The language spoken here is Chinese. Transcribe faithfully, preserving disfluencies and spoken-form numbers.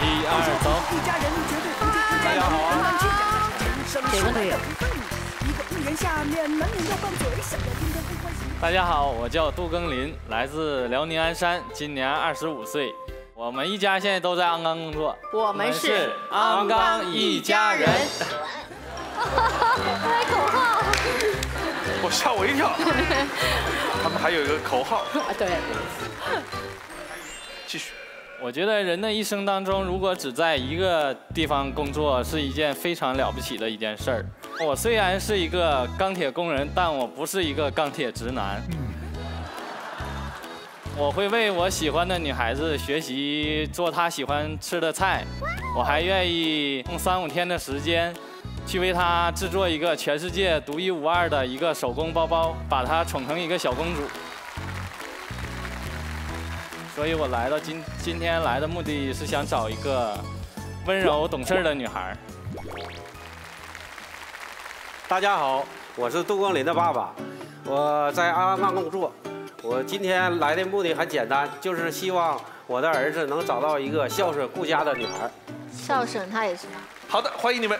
一二走。一家人绝对不是一家人，人来去呀，人生是没有份的。一个艺人下面难免要拌嘴，想要听歌不欢喜。大家好，我叫杜庚林，来自辽宁鞍山，今年二十五岁。我们一家现在都在鞍钢工作，我们是鞍钢一家人。还口号，我吓我一跳。他们还有一个口号啊，对。继续。 我觉得人的一生当中，如果只在一个地方工作，是一件非常了不起的一件事儿。我虽然是一个钢铁工人，但我不是一个钢铁直男。我会为我喜欢的女孩子学习做她喜欢吃的菜，我还愿意用三五天的时间，去为她制作一个全世界独一无二的一个手工包包，把她宠成一个小公主。 所以我来到今今天来的目的是想找一个温柔懂事的女孩。大家好，我是杜光林的爸爸，我在鞍钢工作。我今天来的目的很简单，就是希望我的儿子能找到一个孝顺顾家的女孩。孝顺他也是吗？好的，欢迎你们。